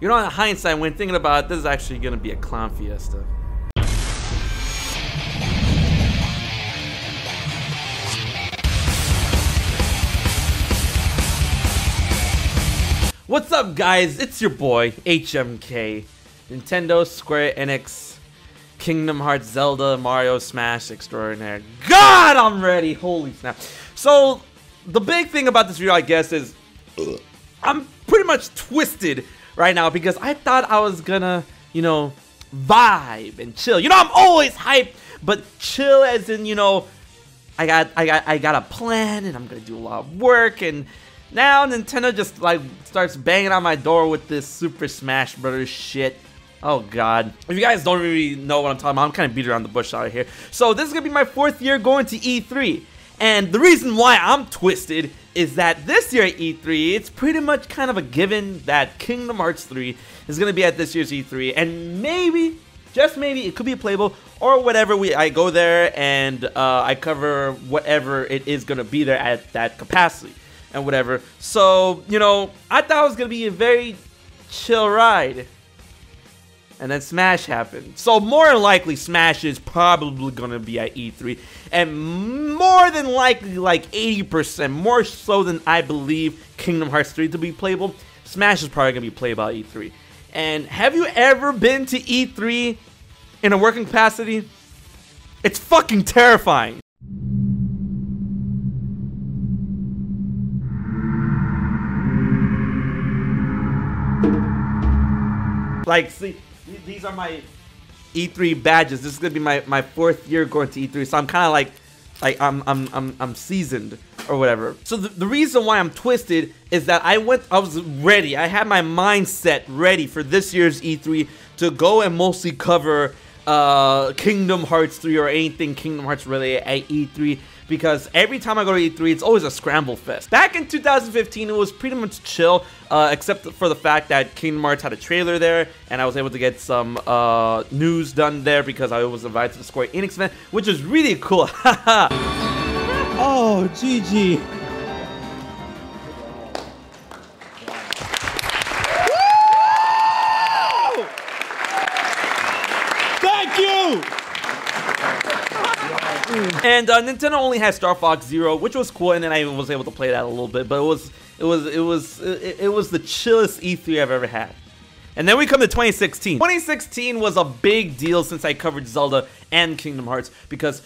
You know, in hindsight, when thinking about it, this is actually gonna be a clown fiesta. What's up, guys? It's your boy, HMK. Nintendo, Square Enix, Kingdom Hearts, Zelda, Mario, Smash, Extraordinaire. God, I'm ready! Holy snap. So, the big thing about this video, I guess, is I'm pretty much twisted right now because I thought I was gonna, you know, vibe and chill. You know, I'm always hyped, but chill as in, you know, I got a plan and I'm gonna do a lot of work. And now Nintendo just like starts banging on my door with this Super Smash Bros. Shit. Oh god. If you guys don't really know what I'm talking about, I'm kind of beat around the bush out of here. So this is gonna be my fourth year going to E3. And the reason why I'm twisted is that this year at E3, it's pretty much kind of a given that Kingdom Hearts 3 is gonna be at this year's E3. And maybe, just maybe, it could be playable or whatever. I go there and I cover whatever it is gonna be there at that capacity and whatever. So, you know, I thought it was gonna be a very chill ride. And then Smash happened. So more than likely, Smash is probably gonna be at E3. And more than likely, like 80%, more so than I believe Kingdom Hearts 3 to be playable, Smash is probably gonna be playable at E3. And have you ever been to E3 in a working capacity? It's fucking terrifying. Like, see, these are my E3 badges. This is gonna be my fourth year going to E3, so I'm kind of like I'm seasoned or whatever. So the reason why I'm twisted is that I was ready. I had my mindset ready for this year's E3 to go and mostly cover Kingdom Hearts 3 or anything Kingdom Hearts related at E3, because every time I go to E3, it's always a scramble fest. Back in 2015, it was pretty much chill, except for the fact that Kingdom Hearts had a trailer there, and I was able to get some news done there because I was invited to the Square Enix event, which is really cool. Haha. Oh, GG. And Nintendo only had Star Fox Zero, which was cool, and then I was able to play that a little bit. But it was the chillest E3 I've ever had. And then we come to 2016. 2016 was a big deal since I covered Zelda and Kingdom Hearts because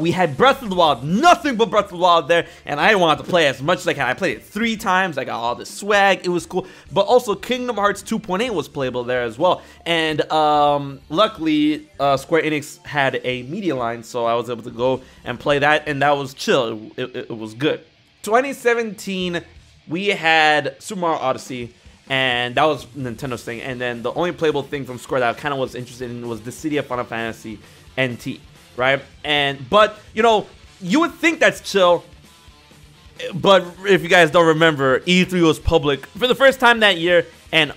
we had Breath of the Wild, nothing but Breath of the Wild there, and I wanted to play as much as I can. I played it 3 times. I got all this swag. It was cool. But also Kingdom Hearts 2.8 was playable there as well. And luckily, Square Enix had a media line, so I was able to go and play that, and that was chill. It was good. 2017, we had Super Mario Odyssey. And that was Nintendo's thing. And then the only playable thing from Square that I kind of was interested in was Dissidia Final Fantasy NT, right? But, you know, you would think that's chill. But if you guys don't remember, E3 was public for the first time that year. And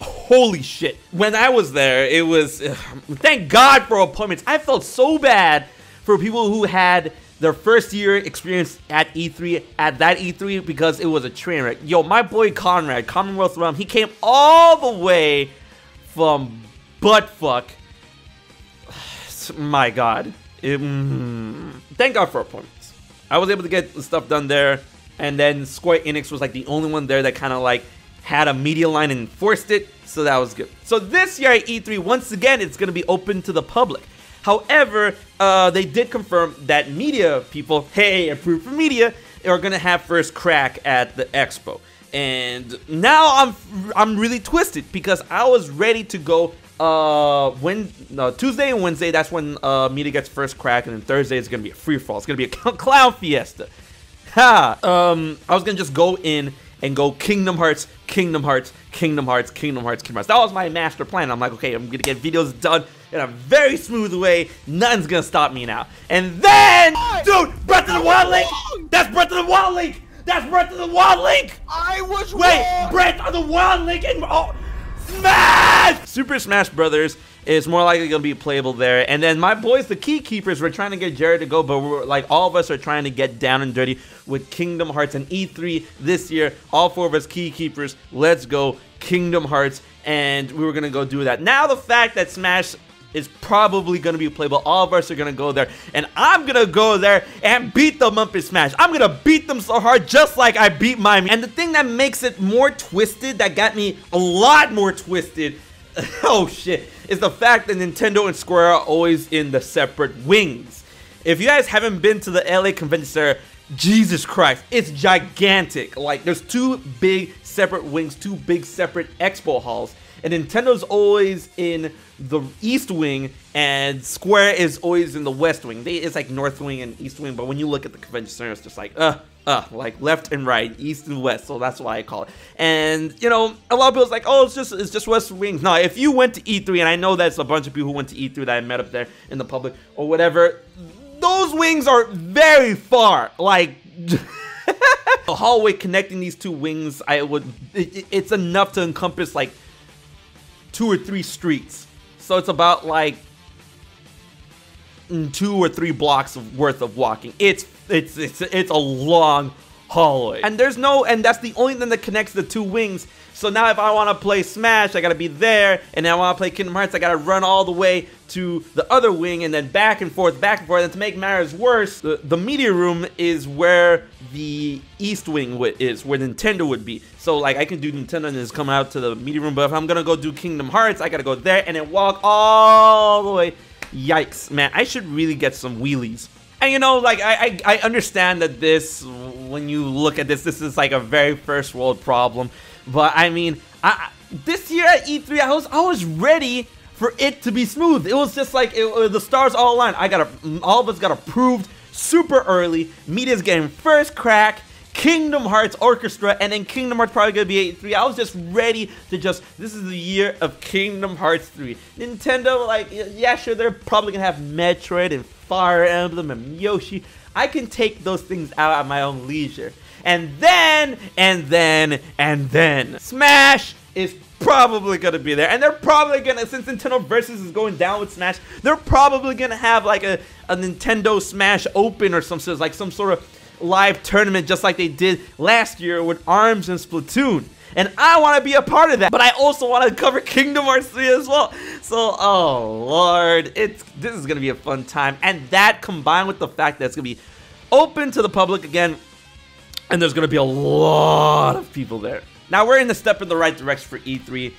holy shit, when I was there, it was... thank God for appointments. I felt so bad for people who had their first year experience at E3, at that E3, because it was a train wreck. Yo, my boy Conrad, Commonwealth Realm, he came all the way from buttfuck. My god. Thank God for appointments. I was able to get stuff done there, and then Square Enix was like the only one there that kind of like had a media line and enforced it, so that was good. So this year at E3, once again, it's going to be open to the public. However, they did confirm that media people, hey, approved for media, are gonna have first crack at the expo. And now I'm really twisted because I was ready to go Tuesday and Wednesday. That's when media gets first crack, and then Thursday is gonna be a free fall. It's gonna be a clown fiesta. Ha! I was gonna just go in and go Kingdom Hearts, Kingdom Hearts, Kingdom Hearts, Kingdom Hearts, Kingdom Hearts. That was my master plan. I'm like, okay, I'm gonna get videos done in a very smooth way. Nothing's gonna stop me now. And then, dude, Breath of the Wild Link! That's Breath of the Wild Link! That's Breath of the Wild Link! I was wrong! Breath of the Wild Link and oh, Smash! Super Smash Brothers is more likely going to be playable there. And then my boys, the Key Keepers, we're trying to get Jared to go, but we're, like, all of us are trying to get down and dirty with Kingdom Hearts and E3 this year. All four of us Key Keepers, let's go Kingdom Hearts, and we were going to go do that. Now the fact that Smash is probably going to be playable, all of us are going to go there, and I'm going to go there and beat them up in Smash. I'm going to beat them so hard, just like I beat mine. And the thing that makes it more twisted, that got me a lot more twisted, oh shit, is the fact that Nintendo and Square are always in the separate wings. If you guys haven't been to the LA Convention Center, Jesus Christ, it's gigantic. Like, there's two big separate wings, two big separate expo halls. And Nintendo's always in the East Wing, and Square is always in the West Wing. It's like North Wing and East Wing, but when you look at the convention center, it's just like left and right, East and West, so that's why I call it. And, you know, a lot of people's like, oh, it's just West Wing. No, if you went to E3, and I know that's a bunch of people who went to E3 that I met up there in the public or whatever, those wings are very far, like... The hallway connecting these two wings, it's enough to encompass, like, 2 or 3 streets, so it's about like 2 or 3 blocks worth of walking. It's a long hallway, and there's no, and that's the only thing that connects the two wings. So now if I want to play Smash, I gotta be there, and I want to play Kingdom Hearts, I gotta run all the way to the other wing, and then back and forth, and to make matters worse, the media room is where the East Wing is, where Nintendo would be. So like, I can do Nintendo and just come out to the media room, but if I'm gonna go do Kingdom Hearts, I gotta go there and then walk all the way. Yikes, man, I should really get some wheelies. And you know, like, I understand that this, when you look at this, this is like a very first world problem, but I mean, this year at E3, I was ready for it to be smooth. It was just like, the stars all aligned. All of us got approved super early. Media's getting first crack. Kingdom Hearts Orchestra, and then Kingdom Hearts probably gonna be 83. I was just ready to just, this is the year of Kingdom Hearts 3. Nintendo, like, yeah, sure, they're probably gonna have Metroid and Fire Emblem and Yoshi. I can take those things out at my own leisure. And then, Smash is probably gonna be there, and they're probably gonna, since Nintendo Versus is going down with Smash, they're probably gonna have like a Nintendo Smash Open or some sort, like some sort of live tournament, just like they did last year with Arms and Splatoon, and I want to be a part of that, but I also want to cover Kingdom Hearts 3 as well. So, oh lord, this is gonna be a fun time, and that combined with the fact that it's gonna be open to the public again, and there's gonna be a lot of people there. Now we're in the step in the right direction for E3,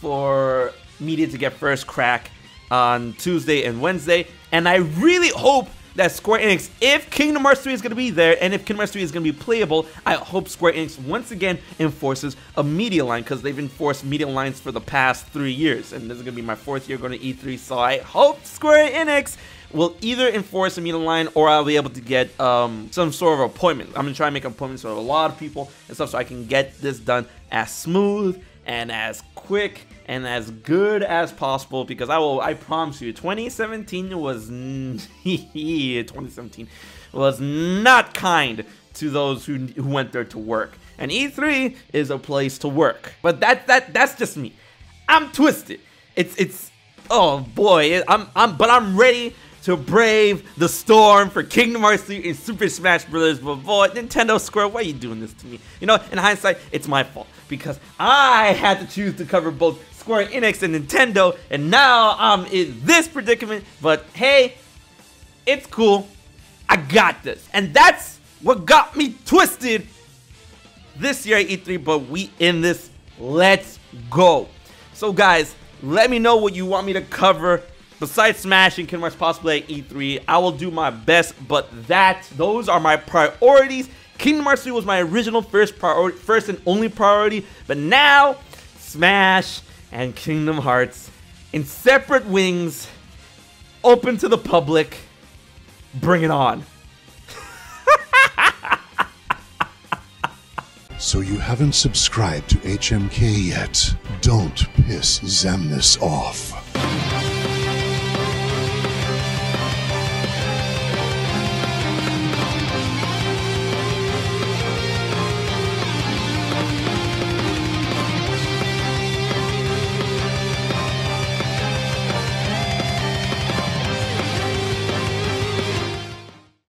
for media to get first crack on Tuesday and Wednesday, and I really hope that Square Enix, if Kingdom Hearts 3 is going to be there, and if Kingdom Hearts 3 is going to be playable, I hope Square Enix once again enforces a media line, because they've enforced media lines for the past 3 years, and this is going to be my 4th year going to E3, so I hope Square Enix will either enforce a media line, or I'll be able to get some sort of appointment. I'm going to try and make appointments with a lot of people and stuff, so I can get this done as smooth and as quick and as good as possible, because I promise you, 2017 was not kind to those who went there to work, and E3 is a place to work. But that's just me. I'm twisted. It's oh boy, I'm ready to brave the storm for Kingdom Hearts 3 and Super Smash Bros. But boy, Nintendo, Square, why are you doing this to me? You know, in hindsight, it's my fault, because I had to choose to cover both Square Enix and Nintendo, and now I'm in this predicament, but hey, it's cool. I got this. And that's what got me twisted this year at E3, but we in this. Let's go. So guys, let me know what you want me to cover. Besides Smash and Kingdom Hearts possibly at E3, I will do my best, but those are my priorities. Kingdom Hearts 3 was my original first and only priority, but now, Smash and Kingdom Hearts in separate wings, open to the public, bring it on. So you haven't subscribed to HMK yet? Don't piss Xemnas off.